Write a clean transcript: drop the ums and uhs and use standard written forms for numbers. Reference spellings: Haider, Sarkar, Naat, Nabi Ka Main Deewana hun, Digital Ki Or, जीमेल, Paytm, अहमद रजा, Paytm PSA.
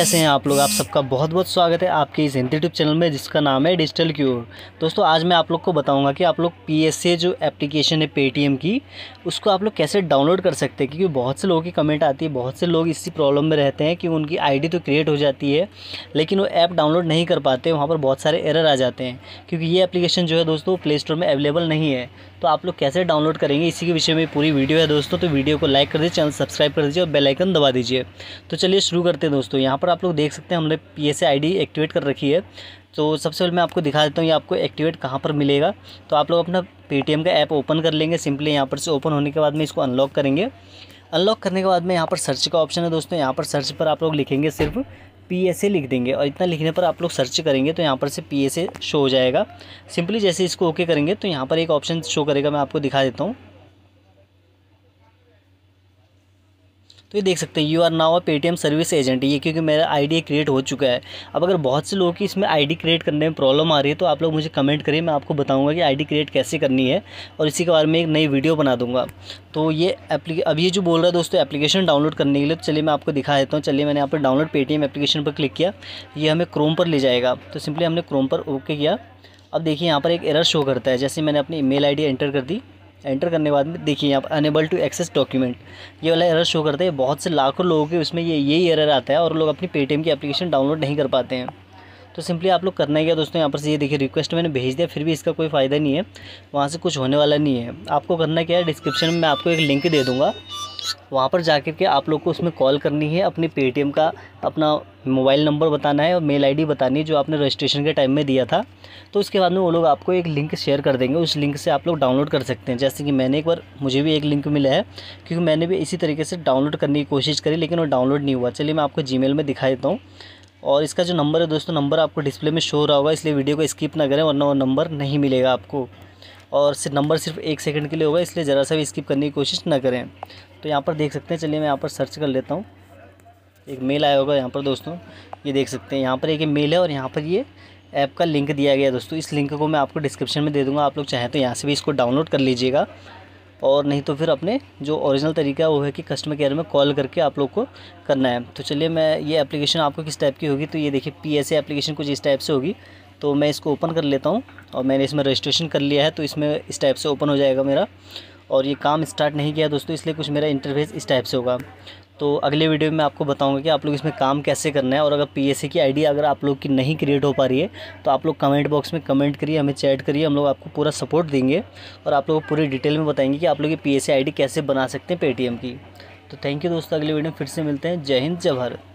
कैसे हैं आप लोग। आप सबका बहुत बहुत स्वागत है आपके इस यूट्यूब चैनल में जिसका नाम है डिजिटल क्योर। दोस्तों आज मैं आप लोग को बताऊंगा कि आप लोग PSA जो एप्लीकेशन है पेटीएम की, उसको आप लोग कैसे डाउनलोड कर सकते हैं, क्योंकि बहुत से लोगों की कमेंट आती है, बहुत से लोग इसी प्रॉब्लम में रहते हैं कि उनकी आईडी तो क्रिएट हो जाती है लेकिन वो ऐप डाउनलोड नहीं कर पाते, वहाँ पर बहुत सारे एरर आ जाते हैं क्योंकि ये एप्लीकेशन जो है दोस्तों प्ले स्टोर में अवेलेबल नहीं है। तो आप लोग कैसे डाउनलोड करेंगे इसी के विषय में पूरी वीडियो है दोस्तों। तो वीडियो को लाइक कर दीजिए, चैनल सब्सक्राइब कर दीजिए और बेल आइकन दबा दीजिए। तो चलिए शुरू करते हैं दोस्तों। यहाँ पर आप लोग देख सकते हैं हमने PSA आईडी एक्टिवेट कर रखी है। तो सबसे पहले मैं आपको दिखा देता हूँ ये आपको एक्टिवेट कहाँ पर मिलेगा। तो आप लोग अपना पेटीएम का ऐप ओपन कर लेंगे सिंपली। यहाँ पर से ओपन होने के बाद में इसको अनलॉक करेंगे। अनलॉक करने के बाद में यहाँ पर सर्च का ऑप्शन है दोस्तों। यहाँ पर सर्च पर आप लोग लिखेंगे, सिर्फ PSA लिख देंगे और इतना लिखने पर आप लोग सर्च करेंगे तो यहाँ पर से PSA शो हो जाएगा। सिंपली जैसे इसको ओके करेंगे तो यहाँ पर एक ऑप्शन शो करेगा, मैं आपको दिखा देता हूँ। तो ये देख सकते हैं you are now Paytm service agent. ये क्योंकि मेरा आईडी क्रिएट हो चुका है। अब अगर बहुत से लोगों की इसमें आईडी क्रिएट करने में प्रॉब्लम आ रही है तो आप लोग मुझे कमेंट करिए, मैं आपको बताऊंगा कि आईडी क्रिएट कैसे करनी है और इसी के बारे में एक नई वीडियो बना दूंगा। तो ये अब ये जो बोल रहा है दोस्तों एप्लीकेशन डाउनलोड करने के लिए, तो चलिए मैं आपको दिखा देता हूँ। चलिए मैंने यहाँ पर डाउनलोड पेटीएम एप्लीकेशन पर क्लिक किया, ये हमें क्रोम पर ले जाएगा। तो सिंपली हमने क्रोम पर ओके किया। अब देखिए यहाँ पर एक एरर शो करता है। जैसे मैंने अपनी ईमेल आईडी एंटर कर दी, एंटर करने के बाद में देखिए यहाँ पर अनेबल टू एक्सेस डॉक्यूमेंट ये वाला एरर शो करता है। बहुत से लाखों लोगों के उसमें यही एरर आता है और लोग अपनी पेटीएम की एप्लीकेशन डाउनलोड नहीं कर पाते हैं। तो सिंपली आप लोग करना क्या दोस्तों, यहाँ पर से ये देखिए रिक्वेस्ट मैंने भेज दिया, फिर भी इसका कोई फ़ायदा नहीं है, वहाँ से कुछ होने वाला नहीं है। आपको करना क्या है, डिस्क्रिप्शन में मैं आपको एक लिंक दे दूँगा, वहाँ पर जाकर के आप लोग को उसमें कॉल करनी है, अपनी पेटीएम का अपना मोबाइल नंबर बताना है और मेल आईडी बतानी है जो आपने रजिस्ट्रेशन के टाइम में दिया था। तो उसके बाद में वो लोग आपको एक लिंक शेयर कर देंगे, उस लिंक से आप लोग डाउनलोड कर सकते हैं। जैसे कि मैंने एक बार मुझे भी एक लिंक मिला है क्योंकि मैंने भी इसी तरीके से डाउनलोड करने की कोशिश करी लेकिन वो डाउनलोड नहीं हुआ। चलिए मैं आपको जीमेल में दिखा देता हूँ और इसका जो नंबर है दोस्तों, नंबर आपको डिस्प्ले में शो हो रहा होगा, इसलिए वीडियो को स्किप ना करें वरना वो नंबर नहीं मिलेगा आपको। और नंबर सिर्फ 1 सेकंड के लिए होगा, इसलिए ज़रा सा भी स्किप करने की कोशिश ना करें। तो यहाँ पर देख सकते हैं, चलिए मैं यहाँ पर सर्च कर लेता हूँ। एक मेल आया होगा यहाँ पर दोस्तों, ये देख सकते हैं यहाँ पर एक मेल है और यहाँ पर ये ऐप का लिंक दिया गया है दोस्तों। इस लिंक को मैं आपको डिस्क्रिप्शन में दे दूँगा, आप लोग चाहें तो यहाँ से भी इसको डाउनलोड कर लीजिएगा और नहीं तो फिर अपने जो ओरिजिनल तरीका वो है कि कस्टमर केयर में कॉल करके आप लोग को करना है। तो चलिए मैं ये एप्लीकेशन आपको किस टाइप की होगी, तो ये देखिए PSA एप्लीकेशन कुछ इस टाइप से होगी। तो मैं इसको ओपन कर लेता हूँ और मैंने इसमें रजिस्ट्रेशन कर लिया है तो इसमें इस टाइप से ओपन हो जाएगा मेरा। और ये काम स्टार्ट नहीं किया दोस्तों, इसलिए कुछ मेरा इंटरफेस इस टाइप से होगा। तो अगले वीडियो में आपको बताऊंगा कि आप लोग इसमें काम कैसे करना है। और अगर PSA की आईडी अगर आप लोग की नहीं क्रिएट हो पा रही है तो आप लोग कमेंट बॉक्स में कमेंट करिए, हमें चैट करिए, हम लोग आपको पूरा सपोर्ट देंगे और आप लोग को पूरी डिटेल में बताएंगे कि आप लोग ये PSA आईडी कैसे बना सकते हैं पेटीएम की। तो थैंक यू दोस्तों, अगले वीडियो में फिर से मिलते हैं। जय हिंद जय भारत।